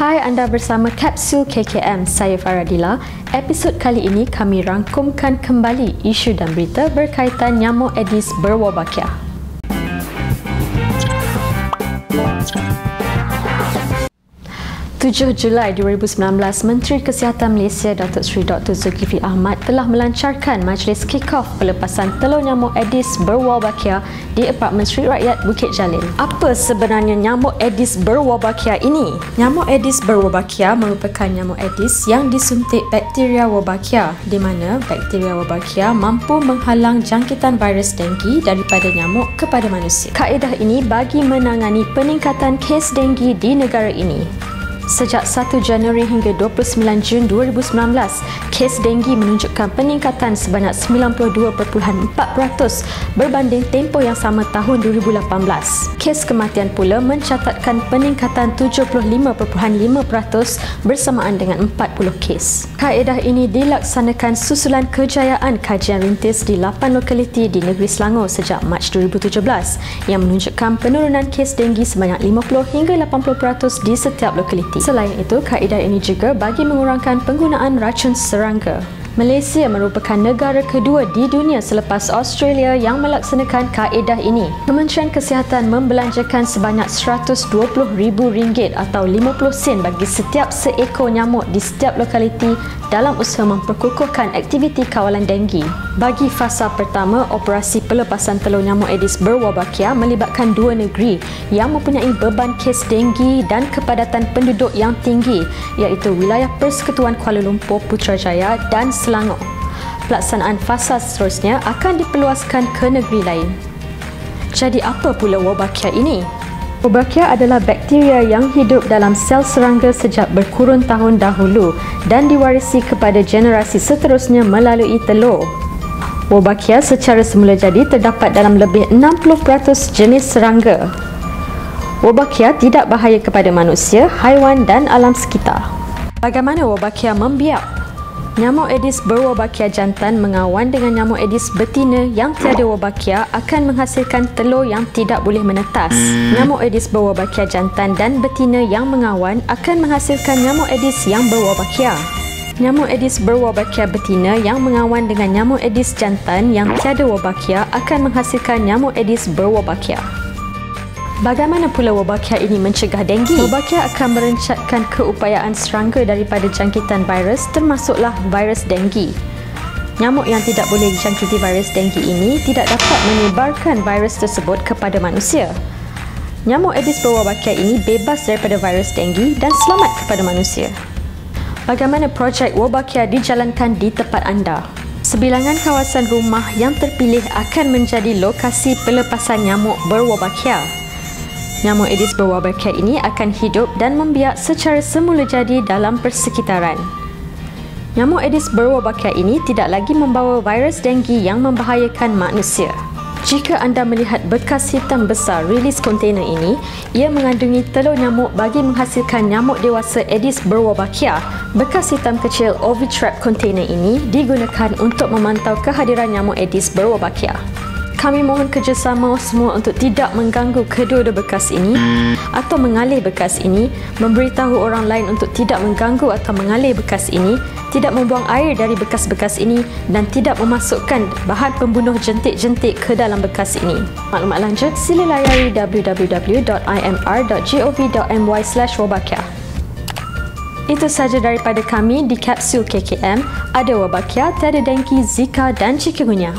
Hai, anda bersama Kapsul KKM. Saya Farah Dila. Episod kali ini kami rangkumkan kembali isu dan berita berkaitan nyamuk Aedes berwolbachia. Julai 7, 2019, Menteri Kesihatan Malaysia Datuk Seri Dr. Zulkifli Ahmad telah melancarkan majlis kick-off pelepasan telur nyamuk Aedes berwolbachia di Apartmen Sri Rakyat Bukit Jalil. Apa sebenarnya nyamuk Aedes berwolbachia ini? Nyamuk Aedes berwolbachia merupakan nyamuk Aedes yang disuntik bakteria Wolbachia, di mana bakteria Wolbachia mampu menghalang jangkitan virus denggi daripada nyamuk kepada manusia. Kaedah ini bagi menangani peningkatan kes denggi di negara ini. Sejak 1 Januari hingga 29 Jun 2019, kes denggi menunjukkan peningkatan sebanyak 92.4% berbanding tempoh yang sama tahun 2018. Kes kematian pula mencatatkan peningkatan 75.5% bersamaan dengan 40 kes. Kaedah ini dilaksanakan susulan kejayaan kajian rintis di 8 lokaliti di negeri Selangor sejak Mac 2017 yang menunjukkan penurunan kes denggi sebanyak 50 hingga 80% di setiap lokaliti. Selain itu, kaedah ini juga bagi mengurangkan penggunaan racun serangga. Malaysia merupakan negara kedua di dunia selepas Australia yang melaksanakan kaedah ini. Kementerian Kesihatan membelanjakan sebanyak RM120,000 atau 50 sen bagi setiap seekor nyamuk di setiap lokaliti dalam usaha memperkukuhkan aktiviti kawalan denggi. Bagi fasa pertama, operasi pelepasan telur nyamuk Aedes berwolbachia melibatkan dua negeri yang mempunyai beban kes denggi dan kepadatan penduduk yang tinggi, iaitu Wilayah Persekutuan Kuala Lumpur, Putrajaya dan Selangor. Pelaksanaan fasa seterusnya akan diperluaskan ke negeri lain. Jadi apa pula Wolbachia ini? Wolbachia adalah bakteria yang hidup dalam sel serangga sejak berkurun tahun dahulu dan diwarisi kepada generasi seterusnya melalui telur. Wolbachia secara semula jadi terdapat dalam lebih 60% jenis serangga. Wolbachia tidak bahaya kepada manusia, haiwan dan alam sekitar. Bagaimana Wolbachia membiak? Nyamuk Aedes berwolbachia jantan mengawan dengan nyamuk Aedes betina yang tiada wolbachia akan menghasilkan telur yang tidak boleh menetas. Nyamuk Aedes berwolbachia jantan dan betina yang mengawan akan menghasilkan nyamuk Aedes yang berwolbachia. Nyamuk Aedes berwolbachia betina yang mengawan dengan nyamuk Aedes jantan yang tiada wolbachia akan menghasilkan nyamuk Aedes berwolbachia. Bagaimana pula Wolbachia ini mencegah denggi? Wolbachia akan merencatkan keupayaan serangga daripada jangkitan virus, termasuklah virus denggi. Nyamuk yang tidak boleh dijangkiti virus denggi ini tidak dapat menyebarkan virus tersebut kepada manusia. Nyamuk Aedes berwolbachia ini bebas daripada virus denggi dan selamat kepada manusia. Bagaimana projek Wolbachia dijalankan di tempat anda? Sebilangan kawasan rumah yang terpilih akan menjadi lokasi pelepasan nyamuk berwolbachia. Nyamuk Aedes berwolbachia ini akan hidup dan membiak secara semula jadi dalam persekitaran. Nyamuk Aedes berwolbachia ini tidak lagi membawa virus denggi yang membahayakan manusia. Jika anda melihat bekas hitam besar rilis kontainer ini, ia mengandungi telur nyamuk bagi menghasilkan nyamuk dewasa Aedes berwolbachia. Bekas hitam kecil Ovitrap kontainer ini digunakan untuk memantau kehadiran nyamuk Aedes berwolbachia. Kami mohon kerjasama semua untuk tidak mengganggu kedua-dua bekas ini atau mengalih bekas ini, memberitahu orang lain untuk tidak mengganggu atau mengalih bekas ini, tidak membuang air dari bekas-bekas ini dan tidak memasukkan bahan pembunuh jentik-jentik ke dalam bekas ini. Maklumat lanjut, sila layari www.imr.gov.my/wolbachia. Itu sahaja daripada kami di Kapsul KKM. Ada wolbachia, tiada denggi, Zika dan Chikungunya.